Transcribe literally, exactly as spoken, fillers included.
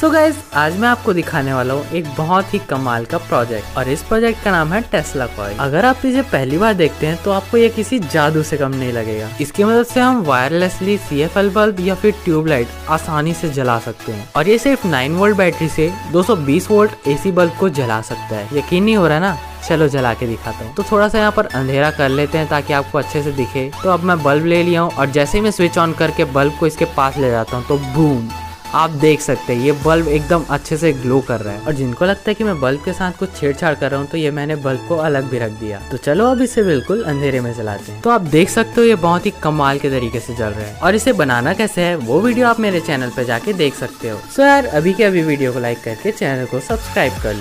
सो so guys आज मैं आपको दिखाने वाला हूँ एक बहुत ही कमाल का प्रोजेक्ट और इस प्रोजेक्ट का नाम है टेस्ला कॉइल। अगर आप इसे पहली बार देखते हैं तो आपको ये किसी जादू से कम नहीं लगेगा। इसकी मदद से हम wirelessly C F L bulb या फिर ट्यूबलाइट आसानी से जला सकते हैं और ये सिर्फ नाइन वोल्ट बैटरी से दो सौ बीस वोल्ट ए सी बल्ब को जला सकता है। यकीन नहीं हो रहा ना, चलो जला के दिखाता हूँ। तो थोड़ा सा यहाँ पर अंधेरा कर लेते हैं ताकि आपको अच्छे से दिखे। तो अब मैं बल्ब ले लिया हूँ और जैसे ही मैं स्विच ऑन करके बल्ब को इसके पास ले जाता हूँ तो बूम, आप देख सकते हैं ये बल्ब एकदम अच्छे से ग्लो कर रहा है। और जिनको लगता है कि मैं बल्ब के साथ कुछ छेड़छाड़ कर रहा हूँ तो ये मैंने बल्ब को अलग भी रख दिया। तो चलो अब इसे बिल्कुल अंधेरे में जलाते हैं। तो आप देख सकते हो ये बहुत ही कमाल के तरीके से जल रहा है। और इसे बनाना कैसे है वो वीडियो आप मेरे चैनल पे जाके देख सकते हो। सो यार अभी के अभी वीडियो को लाइक करके चैनल को सब्सक्राइब कर लो।